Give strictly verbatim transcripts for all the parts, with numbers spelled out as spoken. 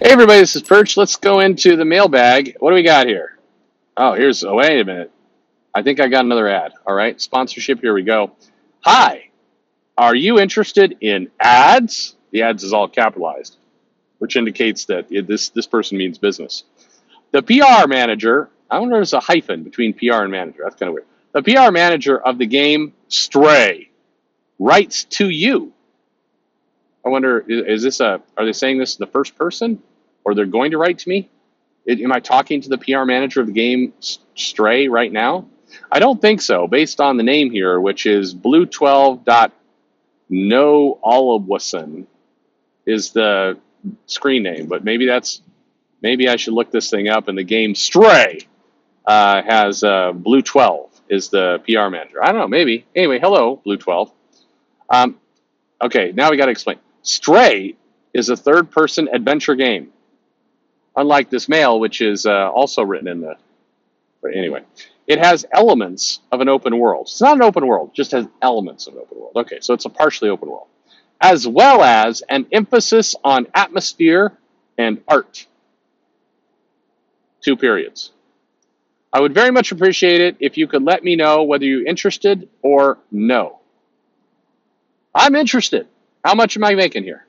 Hey everybody, this is Perch. Let's go into the mailbag. What do we got here? Oh, here's, oh, wait a minute. I think I got another ad. All right, sponsorship, here we go. Hi, are you interested in ads? The ads is all capitalized, which indicates that it, this, this person means business. The P R manager, I wonder if there's a hyphen between P R and manager. That's kind of weird. The P R manager of the game Stray writes to you. I wonder, is this a, are they saying this in the first person? Or they're going to write to me? It, am I talking to the P R manager of the game Stray right now? I don't think so, based on the name here, which is Blue Twelve. No Olawason is the screen name, but maybe that's, maybe I should look this thing up. And the game Stray uh, has uh, Blue Twelve is the P R manager. I don't know, maybe. Anyway, hello, Blue Twelve. Um, okay, now we got to explain. Stray is a third-person adventure game. Unlike this mail, which is uh, also written in the... But anyway, it has elements of an open world. It's not an open world, it just has elements of an open world. Okay, so it's a partially open world. As well as an emphasis on atmosphere and art. Two periods. I would very much appreciate it if you could let me know whether you're interested or no. I'm interested. How much am I making here?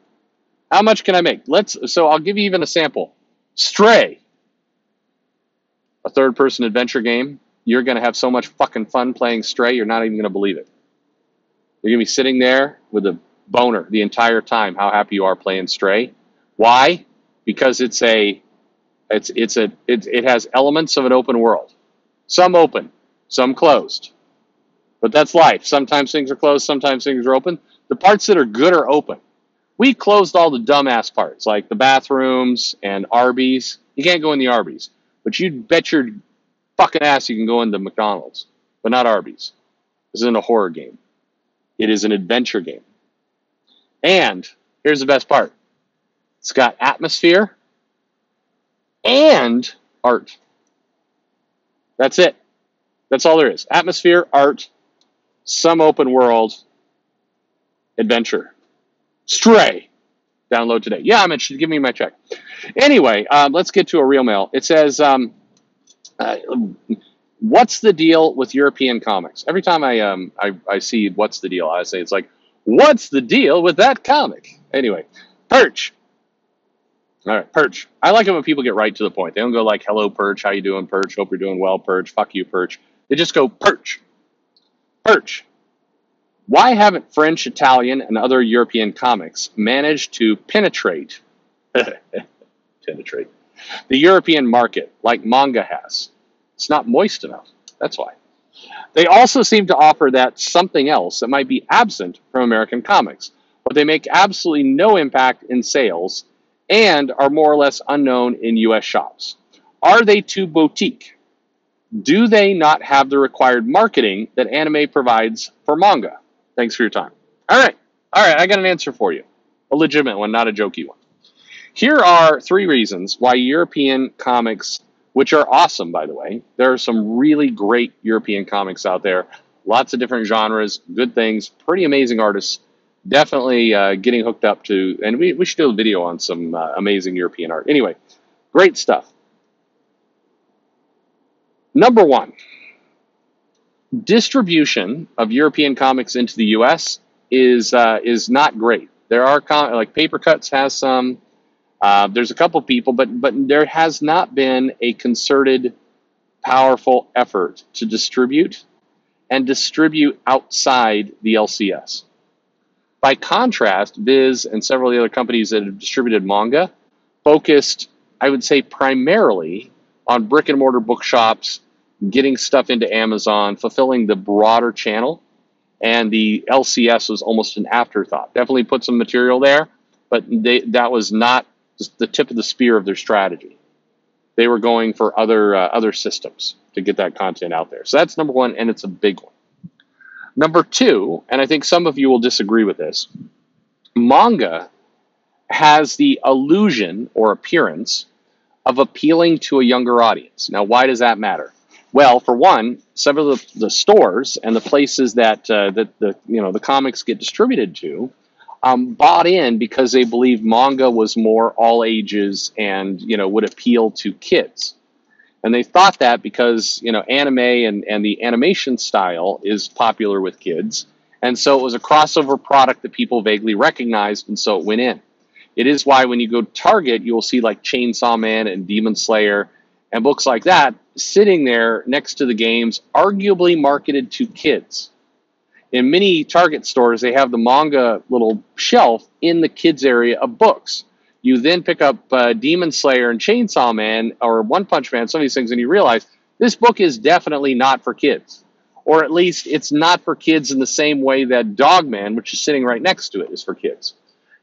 How much can I make? Let's. So I'll give you even a sample. Stray, a third-person adventure game. You're going to have so much fucking fun playing Stray, you're not even going to believe it. You're going to be sitting there with a boner the entire time, how happy you are playing Stray. Why? Because it's a, it's it's a, it, it has elements of an open world. Some open, some closed. But that's life. Sometimes things are closed, sometimes things are open. The parts that are good are open. We closed all the dumbass parts, like the bathrooms and Arby's. You can't go in the Arby's, but you bet your fucking ass you can go in the McDonald's, but not Arby's. This isn't a horror game. It is an adventure game. And here's the best part. It's got atmosphere and art. That's it. That's all there is. Atmosphere, art, some open world, adventure. Stray. Download today. Yeah, I'm interested. Give me my check. Anyway, um, let's get to a real mail. It says, um, uh, what's the deal with European comics? Every time I, um, I, I see what's the deal, I say it's like, what's the deal with that comic? Anyway, Perch. All right, Perch. I like it when people get right to the point. They don't go like, hello, Perch. How you doing, Perch? Hope you're doing well, Perch. Fuck you, Perch. They just go, Perch. Perch. Why haven't French, Italian, and other European comics managed to penetrate, penetrate the European market like manga has? It's not moist enough. That's why. They also seem to offer that something else that might be absent from American comics, but they make absolutely no impact in sales and are more or less unknown in U S shops. Are they too boutique? Do they not have the required marketing that anime provides for manga? Thanks for your time. All right. All right. I got an answer for you. A legitimate one, not a jokey one. Here are three reasons why European comics, which are awesome, by the way. There are some really great European comics out there. Lots of different genres, good things, pretty amazing artists. Definitely uh, getting hooked up to, and we, we should do a video on some uh, amazing European art. Anyway, great stuff. Number one. Distribution of European comics into the U S is uh, is not great. There are com like Papercuts has some. Uh, there's a couple people, but but there has not been a concerted, powerful effort to distribute and distribute outside the L C S. By contrast, Viz and several of the other companies that have distributed manga focused, I would say, primarily on brick and mortar bookshops, getting stuff into Amazon, fulfilling the broader channel, and the L C S was almost an afterthought. Definitely put some material there, but they, that was not just the tip of the spear of their strategy. They were going for other, uh, other systems to get that content out there. So that's number one, and it's a big one. Number two, and I think some of you will disagree with this, manga has the illusion or appearance of appealing to a younger audience. Now, why does that matter? Well, for one, several of the, the stores and the places that, uh, that the, you know, the comics get distributed to um, bought in because they believed manga was more all ages and, you know, would appeal to kids. And they thought that because, you know, anime and, and the animation style is popular with kids. And so it was a crossover product that people vaguely recognized, and so it went in. It is why when you go to Target, you'll see like Chainsaw Man and Demon Slayer and books like that sitting there next to the games arguably marketed to kids. In many Target stores, they have the manga little shelf in the kids area of books. You then pick up uh, Demon Slayer and Chainsaw Man or One Punch Man, some of these things, and you realize this book is definitely not for kids. Or at least it's not for kids in the same way that Dog Man, which is sitting right next to it, is for kids.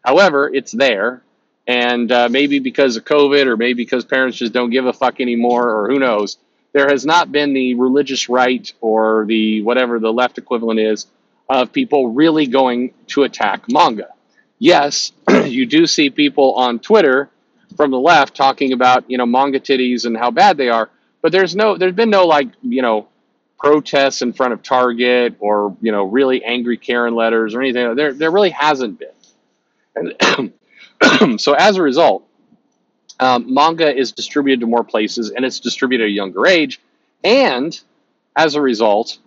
However, it's there, and uh, maybe because of COVID or maybe because parents just don't give a fuck anymore or who knows, there has not been the religious right or the whatever the left equivalent is of people really going to attack manga. Yes, you do see people on Twitter from the left talking about, you know, manga titties and how bad they are, but there's no, there's been no, like, you know, protests in front of Target or, you know, really angry Karen letters or anything. There, there really hasn't been. And so as a result, um, manga is distributed to more places and it's distributed at a younger age. And as a result,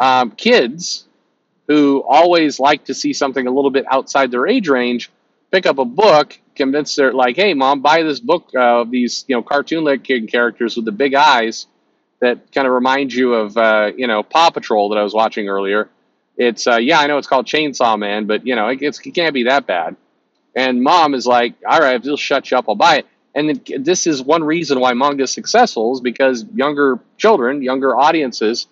um, kids who always like to see something a little bit outside their age range, pick up a book, convince their, like, hey, Mom, buy this book of uh, these, you know, cartoon-like kid characters with the big eyes that kind of remind you of, uh, you know, Paw Patrol that I was watching earlier. It's, uh, yeah, I know it's called Chainsaw Man, but, you know, it, it's, it can't be that bad. And Mom is like, all right, if they'll shut you up, I'll buy it. And then, this is one reason why manga is successful, is because younger children, younger audiences,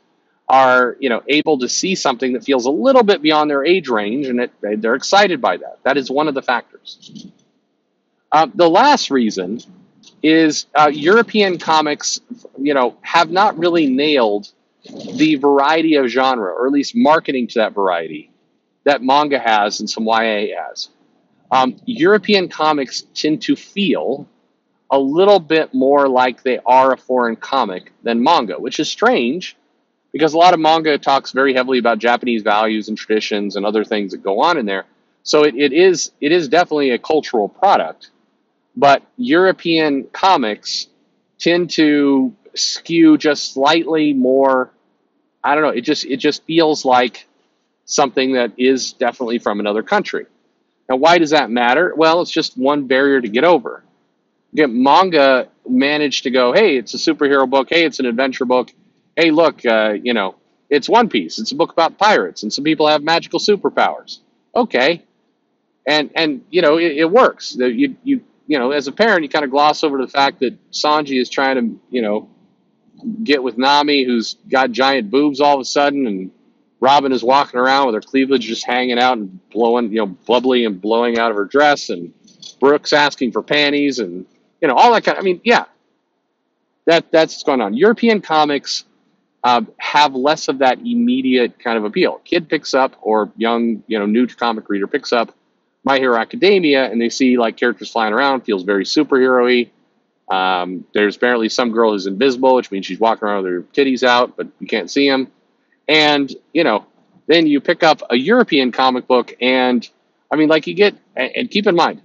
are, you know, able to see something that feels a little bit beyond their age range, and it, they're excited by that. That is one of the factors. Uh, the last reason is uh, European comics, you know, have not really nailed the variety of genre, or at least marketing to that variety, that manga has and some Y A has. Um, European comics tend to feel a little bit more like they are a foreign comic than manga, which is strange, because a lot of manga talks very heavily about Japanese values and traditions and other things that go on in there. So it, it is it is definitely a cultural product. But European comics tend to skew just slightly more, I don't know, it just, it just feels like something that is definitely from another country. Now, why does that matter? Well, it's just one barrier to get over. Again, manga managed to go, hey, it's a superhero book, hey, it's an adventure book, hey, look, uh, you know, it's One Piece. It's a book about pirates, and some people have magical superpowers. Okay. And, and you know, it, it works. You, you, you know, as a parent, you kind of gloss over the fact that Sanji is trying to, you know, get with Nami, who's got giant boobs all of a sudden, and Robin is walking around with her cleavage just hanging out and blowing, you know, bubbly and blowing out of her dress, and Brooke's asking for panties and, you know, all that kind of, I mean, yeah, that, that's what's going on. European comics Uh, have less of that immediate kind of appeal. Kid picks up, or young, you know, new comic reader picks up My Hero Academia, and they see, like, characters flying around, feels very superhero-y. Um, there's apparently some girl who's invisible, which means she's walking around with her titties out, but you can't see them. And, you know, then you pick up a European comic book, and, I mean, like, you get, and, and keep in mind,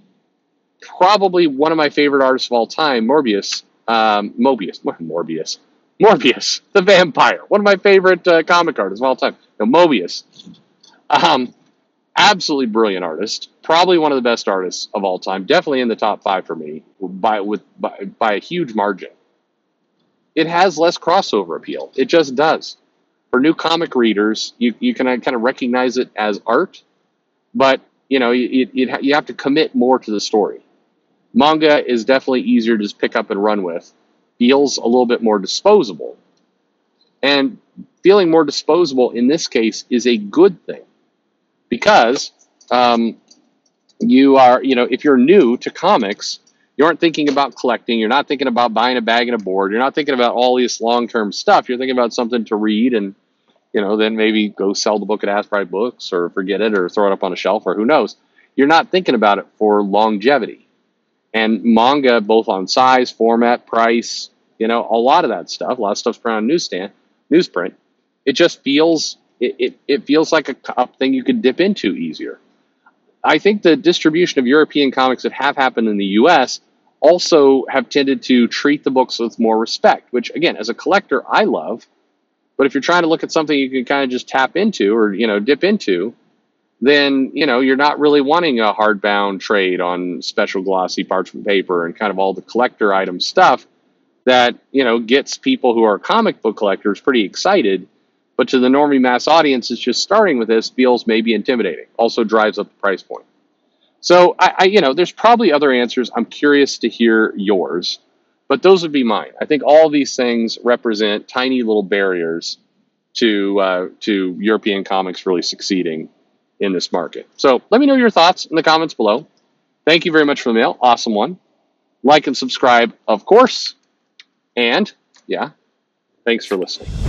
probably one of my favorite artists of all time, Morbius, um, Mobius, Morbius, Morbius, the vampire, one of my favorite uh, comic artists of all time. No, Mobius. Um, absolutely brilliant artist. Probably one of the best artists of all time. Definitely in the top five for me by, with, by, by a huge margin. It has less crossover appeal. It just does. For new comic readers, you, you can kind of recognize it as art, but you know, it, it, you have to commit more to the story. Manga is definitely easier to just pick up and run with. Feels a little bit more disposable. And feeling more disposable in this case is a good thing, because um, you are, you know, if you're new to comics, you aren't thinking about collecting, you're not thinking about buying a bag and a board, you're not thinking about all this long-term stuff, you're thinking about something to read and, you know, then maybe go sell the book at Asprite Books or forget it or throw it up on a shelf or who knows. You're not thinking about it for longevity. And manga, both on size, format, price, you know, a lot of that stuff. A lot of stuff's printed on newsstand, newsprint. It just feels, it, it, it feels like a, a thing you can dip into easier. I think the distribution of European comics that have happened in the U S also have tended to treat the books with more respect, which, again, as a collector, I love. But if you're trying to look at something you can kind of just tap into or, you know, dip into, then, you know, you're not really wanting a hardbound trade on special glossy parchment paper and kind of all the collector item stuff that, you know, gets people who are comic book collectors pretty excited. But to the normie mass audience, it's just starting with this feels maybe intimidating. Also drives up the price point. So, I, I, you know, there's probably other answers. I'm curious to hear yours. But those would be mine. I think all these things represent tiny little barriers to uh, to European comics really succeeding in this market. So let me know your thoughts in the comments below. Thank you very much for the mail. Awesome one. Like and subscribe, of course. And, yeah, thanks for listening.